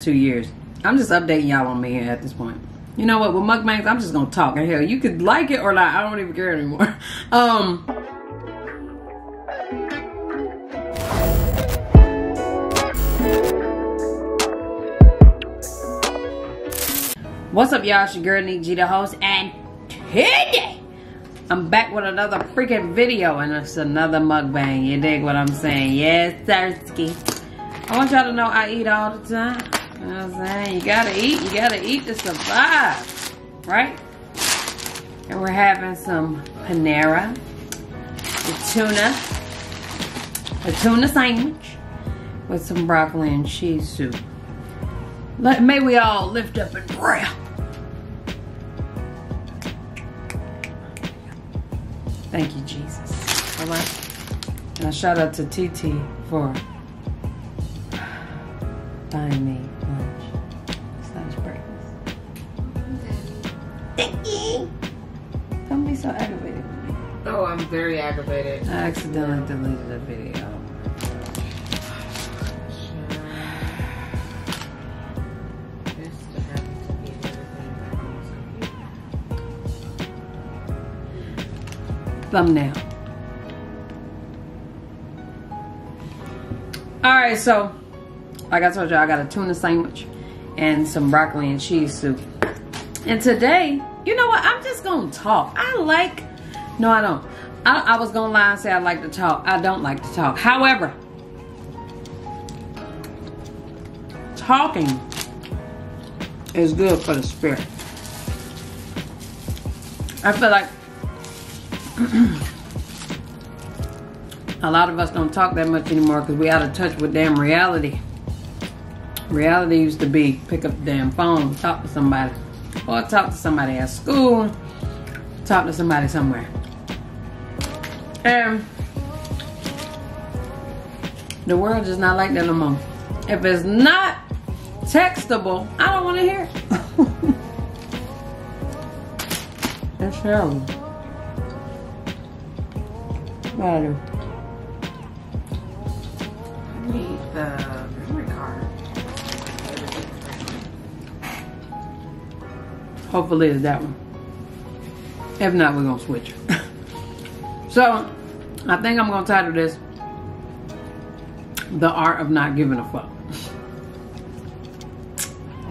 2 years. I'm just updating y'all on me at this point. You know what, with mukbangs, I'm just gonna talk, and hell, you could like it or not, I don't even care anymore. What's up, y'all? It's your girl Neg, the host, and Titi! I'm back with another freaking video, and it's another mukbang. You dig what I'm saying? Yes, thirsty. I want y'all to know I eat all the time. You know what I'm saying? You gotta eat to survive, right? And we're having some Panera, a tuna sandwich with some broccoli and cheese soup. May we all lift up in prayer. Thank you, Jesus. All right. Now shout out to Titi for buying me lunch/breakfast. Thank you. Don't be so aggravated with me. Oh, I'm very aggravated. I accidentally deleted the video. Thumbnail. All right, so like I told you, I got a tuna sandwich and some broccoli and cheese soup. And today, you know what? I'm just gonna talk. I was gonna lie and say I like to talk. I don't like to talk. However, talking is good for the spirit. I feel like a lot of us don't talk that much anymore because we out of touch with damn reality. Reality used to be pick up the damn phone, talk to somebody, or talk to somebody at school, talk to somebody somewhere. And the world is not like that no more. If it's not textable, I don't want to hear it. It's terrible. What do I do? I need the memory card. Hopefully it's that one. If not, we're gonna switch. So, I think I'm gonna title this The Art of Not Giving a Fuck.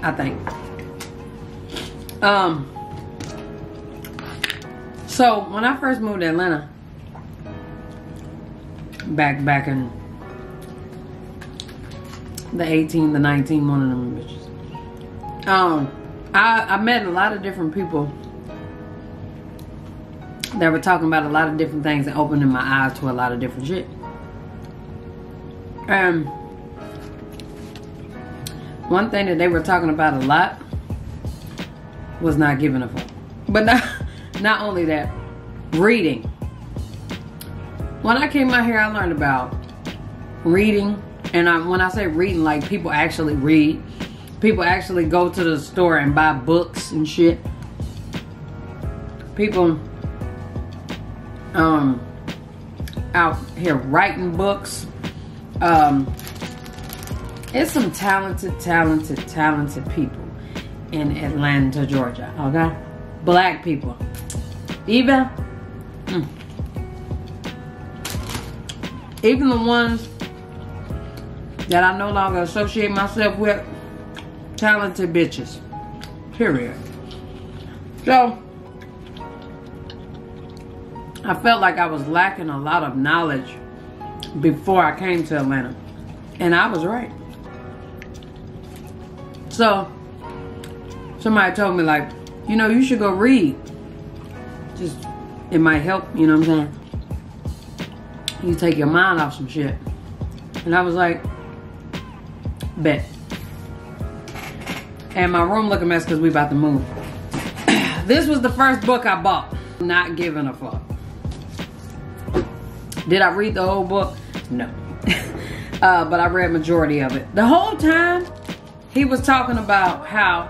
I think. So, when I first moved to Atlanta, back in the 18, the 19, one of them bitches. I met a lot of different people that were talking about a lot of different things and opening my eyes to a lot of different shit. And one thing that they were talking about a lot was not giving a fuck. But not only that, reading. When I came out here, I learned about reading. And when I say reading, like people actually read. People actually go to the store and buy books and shit. People out here writing books. It's some talented people in Atlanta, Georgia. Okay? Black people. Even the ones that I no longer associate myself with, talented bitches, period. So, I felt like I was lacking a lot of knowledge before I came to Atlanta, and I was right. So, somebody told me, like, you know, you should go read. Just, it might help, you know what I'm saying? You take your mind off some shit. And I was like, bet. And my room look a mess because we about to move. This was the first book I bought. Not giving a fuck. Did I read the whole book? No. But I read majority of it. The whole time, he was talking about how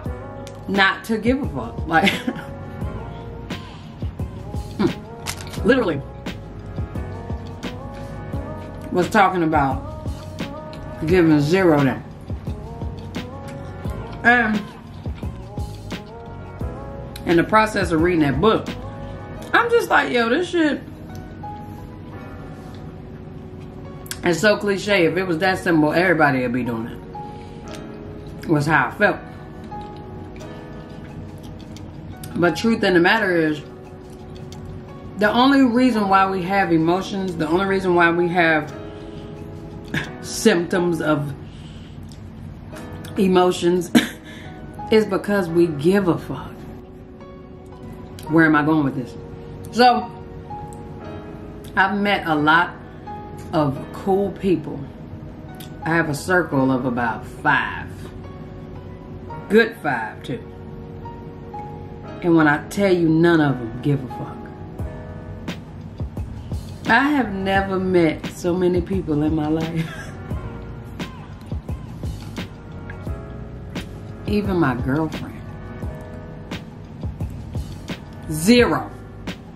not to give a fuck. Like, literally. Was talking about giving zero down. And in the process of reading that book, I'm just like, yo, this shit is so cliche. If it was that simple, everybody would be doing it. Was how I felt. But truth in the matter is, the only reason why we have emotions, the only reason why we have symptoms of emotions is because we give a fuck. Where am I going with this? So, I've met a lot of cool people. I have a circle of about 5. Good 5 too. And when I tell you, none of them give a fuck. I have never met so many people in my life. Even my girlfriend. 0.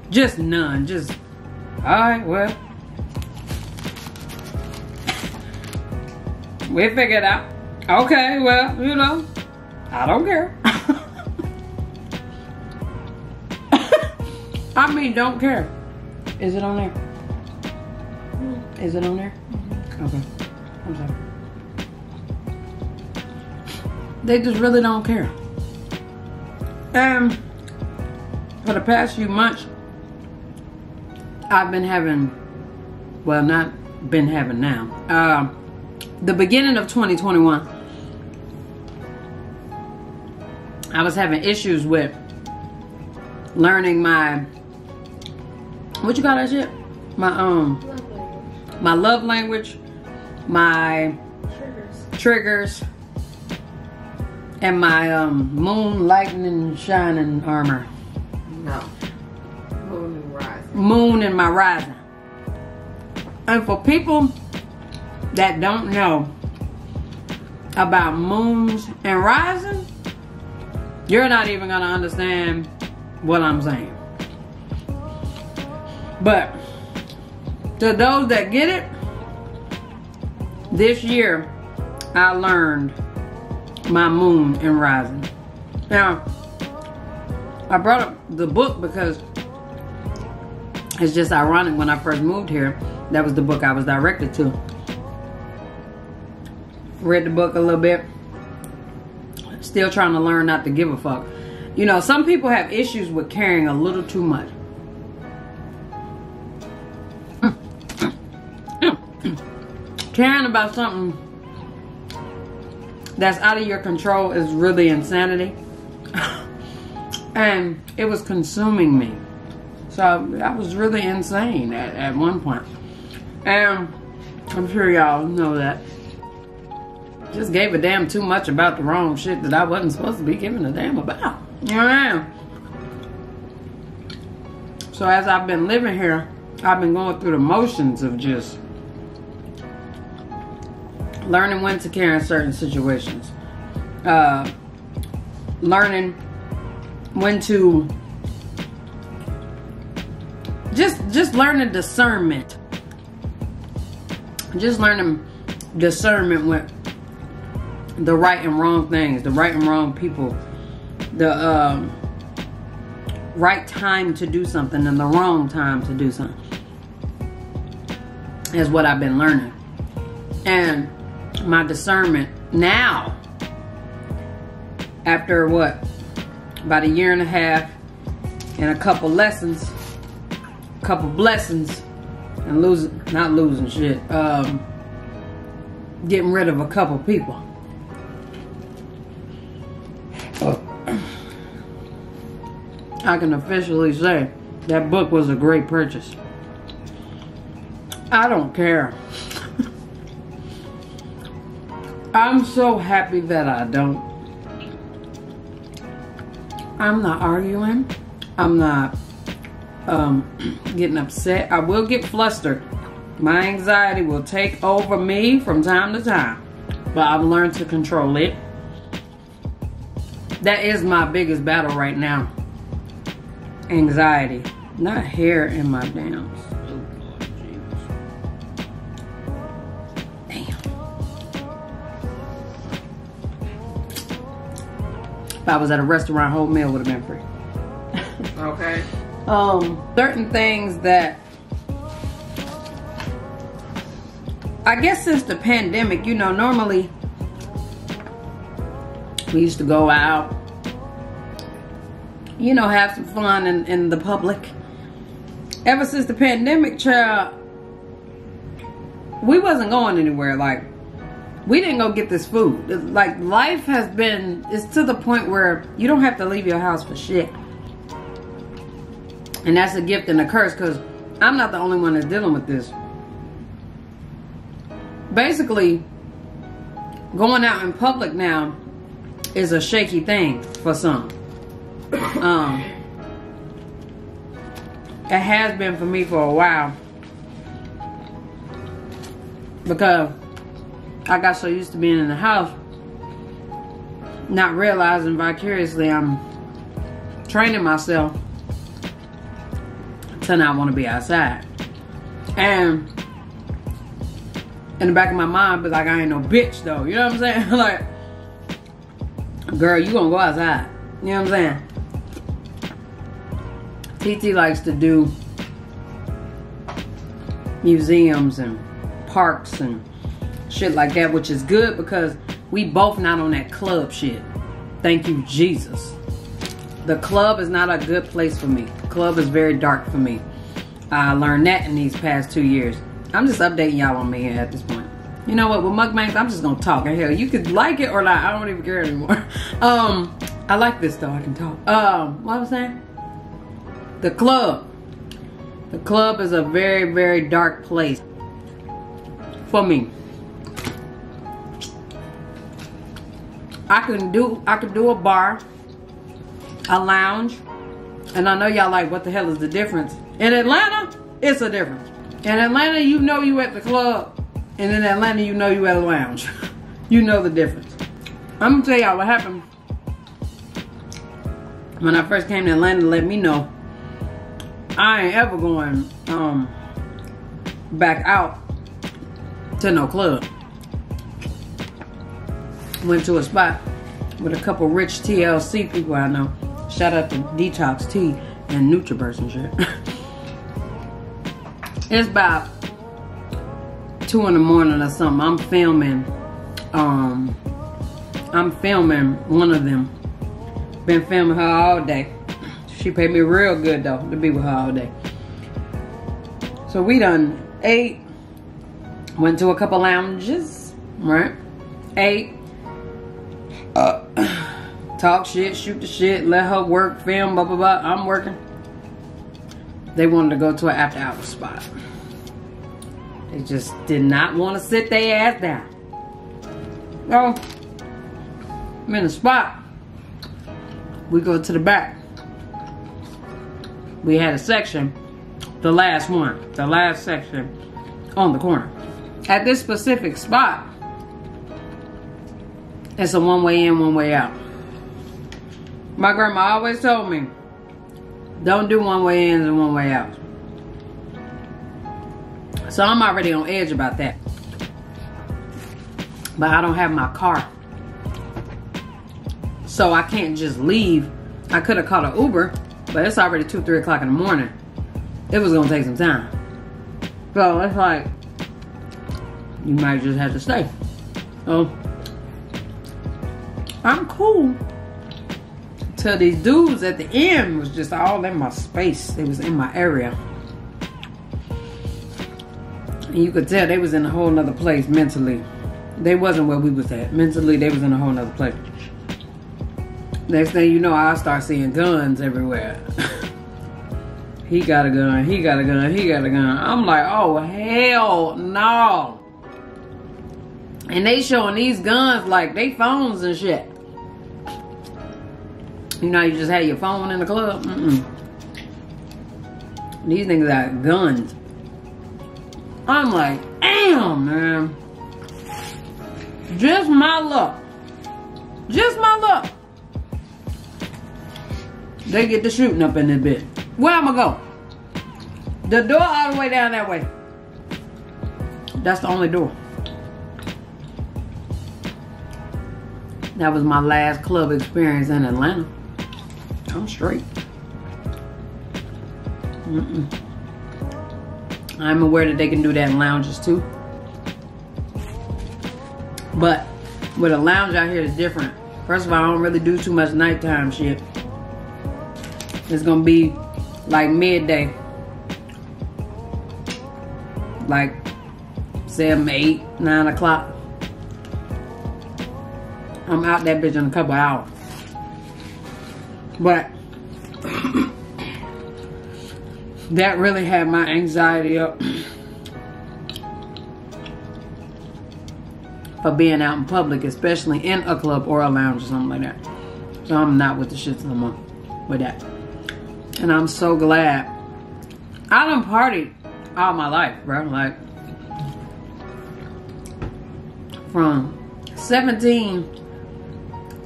Just none. Just, alright, well. We figure it out. Okay, well, you know, I don't care. I mean, don't care. Is it on there? Is it on there? Mm-hmm. Okay. I'm sorry. They just really don't care. And for the past few months, I've been having, well, not been having now. The beginning of 2021, I was having issues with learning my, what you call that shit? My love language, my triggers, and my moon, lightning, shining armor. No. Moon and rising. Moon and my rising. And for people that don't know about moons and rising, you're not even gonna understand what I'm saying. But to those that get it, this year I learned my moon and rising. Now, I brought up the book because it's just ironic. When I first moved here, that was the book I was directed to. Read the book a little bit. Still trying to learn not to give a fuck. You know, some people have issues with caring a little too much. Caring about something that's out of your control is really insanity. And it was consuming me. So I was really insane at one point. And I'm sure y'all know that. Just gave a damn too much about the wrong shit that I wasn't supposed to be giving a damn about. You know what I mean? So as I've been living here, I've been going through the motions of just learning when to care in certain situations. Learning when to just learning discernment. Just learning discernment with the right and wrong things, the right and wrong people, the right time to do something and the wrong time to do something is what I've been learning. And my discernment now, after what, about 1.5 years and a couple lessons, a couple blessings, and not losing shit, getting rid of a couple people. I can officially say that book was a great purchase. I don't care. I'm so happy that I don't. I'm not arguing. I'm not getting upset. I will get flustered. My anxiety will take over me from time to time. But I've learned to control it. That is my biggest battle right now. Anxiety. Not hair in my downs. If I was at a restaurant, whole meal would have been free. Okay. Certain things that, I guess since the pandemic, you know, normally we used to go out, you know, have some fun in the public. Ever since the pandemic, child, we wasn't going anywhere. Like, we didn't go get this food. It's like, life has been, it's to the point where you don't have to leave your house for shit. And that's a gift and a curse, because I'm not the only one that's dealing with this. Basically, going out in public now is a shaky thing for some. It has been for me for a while, because I got so used to being in the house, not realizing vicariously I'm training myself to not want to be outside. And in the back of my mind, but like, I ain't no bitch though, you know what I'm saying? Like, girl, you gonna go outside, you know what I'm saying? Titi likes to do museums and parks and shit like that, which is good because we both not on that club shit. Thank you, Jesus. The club is not a good place for me. The club is very dark for me. I learned that in these past 2 years. I'm just updating y'all on me here at this point. You know what, with mukbangs, I'm just gonna talk. And hell, you could like it or not. I don't even care anymore. I like this though, I can talk. What was I saying? The club. The club is a very, very dark place for me. I can do a bar, a lounge, and I know y'all like, what the hell is the difference? In Atlanta, it's a difference. In Atlanta, you know you at the club, and in Atlanta, you know you at a lounge. You know the difference. I'm gonna tell y'all what happened when I first came to Atlanta. Let me know. I ain't ever going back out to no club. Went to a spot with a couple rich TLC people I know. Shout out to Detox Tea and NutriBurst and shit. It's about 2 in the morning or something. I'm filming one of them. Been filming her all day. She paid me real good though to be with her all day. So we done ate, went to a couple lounges, right? Ate, talk shit, shoot the shit, let her work, film, blah blah blah. I'm working. They wanted to go to an after hour spot. They just did not want to sit their ass down. So I'm in the spot. We go to the back. We had a section, the last section on the corner. At this specific spot, it's a one way in, one way out. My grandma always told me, don't do one way ins and one way outs. So I'm already on edge about that. But I don't have my car, so I can't just leave. I could have called an Uber, but it's already 2, 3 o'clock in the morning. It was gonna take some time. So it's like, you might just have to stay. Oh, I'm cool. Till these dudes at the end was just all in my space. They was in my area. And you could tell they was in a whole nother place mentally. They wasn't where we was at. Mentally, they was in a whole nother place. Next thing you know, I start seeing guns everywhere. He got a gun, he got a gun, he got a gun. I'm like, oh, hell no. And they showing these guns like they phones and shit. You know, you just had your phone in the club? Mm-mm. These niggas got guns. I'm like, damn, man. Just my luck. Just my luck. They get the shooting up in this bitch. Where I'ma go? The door all the way down that way. That's the only door. That was my last club experience in Atlanta. I'm straight. I'm aware that they can do that in lounges too. But with a lounge out here is different. First of all, I don't really do too much nighttime shit. It's gonna be like midday. Like 7, 8, 9 o'clock. I'm out that bitch in a couple hours. But that really had my anxiety up for being out in public, especially in a club or a lounge or something like that. So I'm not with the shits no more with that. And I'm so glad. I done partied all my life, bro. Like, from 17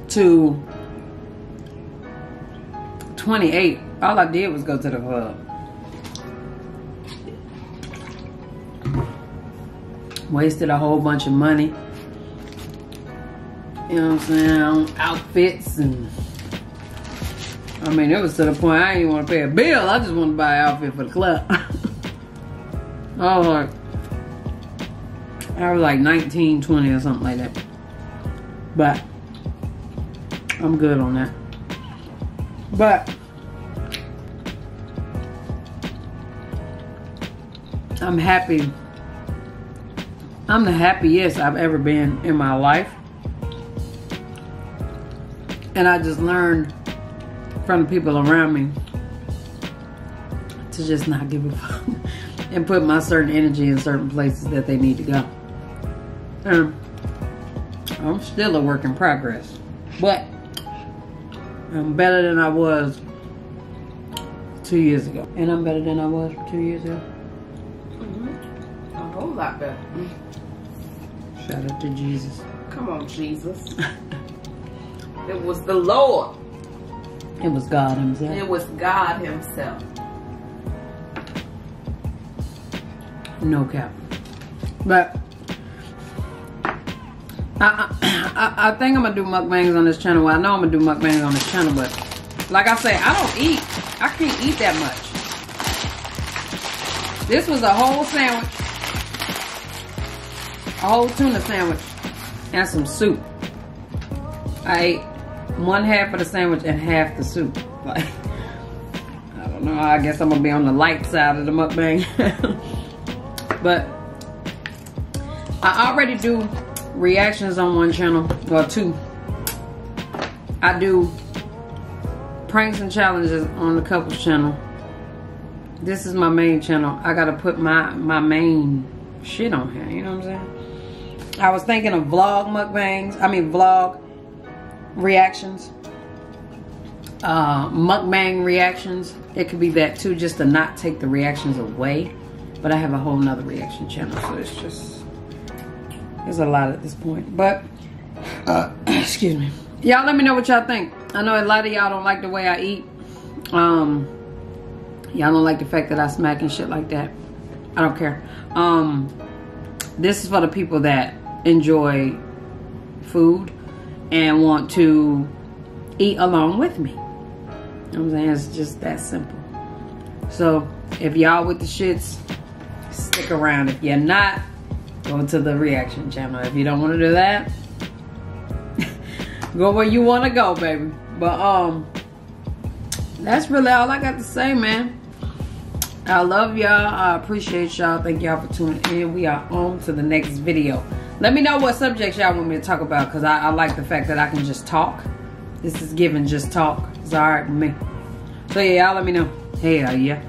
to 28, all I did was go to the club. Wasted a whole bunch of money. You know what I'm saying? On outfits and... I mean, it was to the point I didn't even want to pay a bill. I just wanted to buy an outfit for the club. Oh, I was like 19, 20 or something like that. But I'm good on that. But I'm happy. I'm the happiest I've ever been in my life. And I just learned from the people around me to just not give a fuck and put my certain energy in certain places that they need to go. And I'm still a work in progress, but I'm better than I was 2 years ago. And I'm better than I was 2 years ago. Mm-hmm. A whole lot better. Shout out to Jesus. Come on, Jesus. It was the Lord. It was God himself. It was God himself. No cap. But I think I'm gonna do mukbangs on this channel. Well, I know I'm gonna do mukbangs on this channel, but like I say, I don't eat. I can't eat that much. This was a whole sandwich. A whole tuna sandwich and some soup. I ate one half of the sandwich and half the soup. Like, I don't know, I guess I'm gonna be on the light side of the mukbang. But I already do reactions on one channel, or two. I do pranks and challenges on the couple's channel. This is my main channel. I gotta put my main shit on here, you know what I'm saying? I was thinking of vlog mukbangs, I mean vlog reactions, mukbang reactions. It could be that too, just to not take the reactions away. But I have a whole nother reaction channel, so it's just, there's a lot at this point. But excuse me, y'all, let me know what y'all think. I know a lot of y'all don't like the way I eat. Y'all don't like the fact that I smack and shit like that. I don't care. This is for the people that enjoy food and want to eat along with me. You know what I'm saying? It's just that simple. So if y'all with the shits, stick around. If you're not, go to the reaction channel. If you don't want to do that, go where you want to go, baby. But that's really all I got to say, man. I love y'all. I appreciate y'all. Thank y'all for tuning in. We are on to the next video. Let me know what subjects y'all want me to talk about, because I like the fact that I can just talk. This is giving just talk. It's alright with me. So yeah, y'all let me know. Hell yeah.